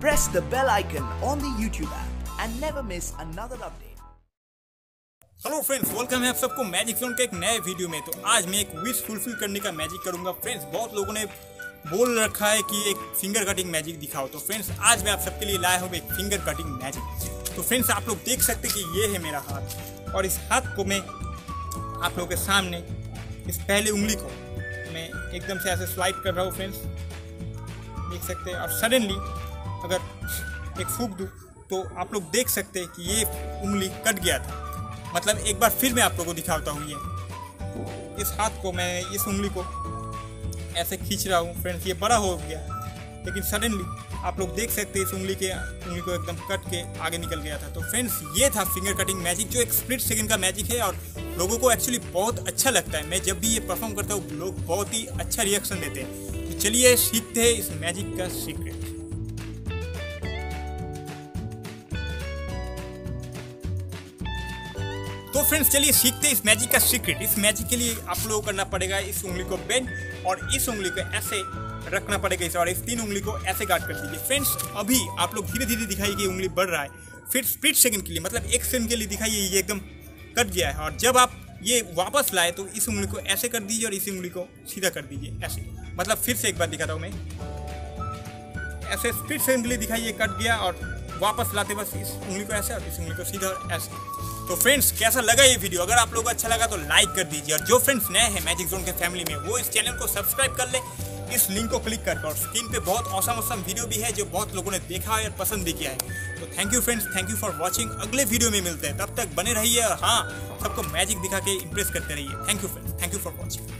Press the bell icon on the YouTube app and never miss another update. Hello friends, welcome है आप सबको magic zone के एक नए वीडियो में। तो आज मैं एक विश फुलफिल करने का मैजिक करूंगा। फ्रेंड्स, बहुत लोगों ने बोल रखा है कि एक फिंगर कटिंग मैजिक दिखाओ, तो फ्रेंड्स आज मैं आप सबके लिए लाया हूँ एक फिंगर कटिंग मैजिक। तो फ्रेंड्स, आप लोग देख सकते कि ये है मेरा हाथ, और इस हाथ को मैं आप लोगों के सामने इस पहले उंगली को मैं एकदम से ऐसे स्वाइप कर रहा हूँ। फ्रेंड्स देख सकते हैं, और सडनली अगर एक फूंक दूँ तो आप लोग देख सकते हैं कि ये उंगली कट गया था। मतलब एक बार फिर मैं आप लोगों को दिखाता हूँ, ये इस हाथ को मैं इस उंगली को ऐसे खींच रहा हूँ। फ्रेंड्स, ये बड़ा हो गया, लेकिन सडनली आप लोग देख सकते हैं इस उंगली को एकदम कट के आगे निकल गया था। तो फ्रेंड्स, ये था फिंगर कटिंग मैजिक, जो एक स्प्लिट सेकंड का मैजिक है और लोगों को एक्चुअली बहुत अच्छा लगता है। मैं जब भी ये परफॉर्म करता हूँ लोग बहुत ही अच्छा रिएक्शन देते हैं। तो चलिए सीखते हैं इस मैजिक का सीक्रेट। तो फ्रेंड्स, चलिए सीखते हैं इस मैजिक का सीक्रेट। इस मैजिक के लिए आप लोगों को करना पड़ेगा इस उंगली को बेंड, और इस उंगली को ऐसे रखना पड़ेगा इसे, और इस तीन उंगली को ऐसे गार्ड कर दीजिए। फ्रेंड्स, अभी आप लोग धीरे धीरे दिखाइए कि उंगली बढ़ रहा है। फिर स्प्लिट सेकंड के लिए, मतलब एक सेकंड के लिए दिखाइए ये एकदम कट गया है, और जब आप ये वापस लाए तो इस उंगली को ऐसे कर दीजिए और इस उंगली को सीधा कर दीजिए ऐसे। मतलब फिर से एक बार दिखाता हूँ मैं, ऐसे स्प्लिट सेकंड के लिए दिखाइए कट गया, और वापस लाते बस इस उंगली को ऐसे और इस उंगली को सीधा और ऐसे। तो फ्रेंड्स, कैसा लगा ये वीडियो? अगर आप लोगों को अच्छा लगा तो लाइक कर दीजिए, और जो फ्रेंड्स नए हैं मैजिक जोन के फैमिली में वो इस चैनल को सब्सक्राइब कर ले इस लिंक को क्लिक करके। और स्क्रीन पे बहुत औसम वीडियो भी है जो बहुत लोगों ने देखा है और पसंद भी किया है। तो thank you friends, thank you for watching. अगले वीडियो में मिलते हैं, तब तक बने रहिए, और हाँ सबको मैजिक दिखा के इम्प्रेस करते रहिए। Thank you friends, thank you for watching.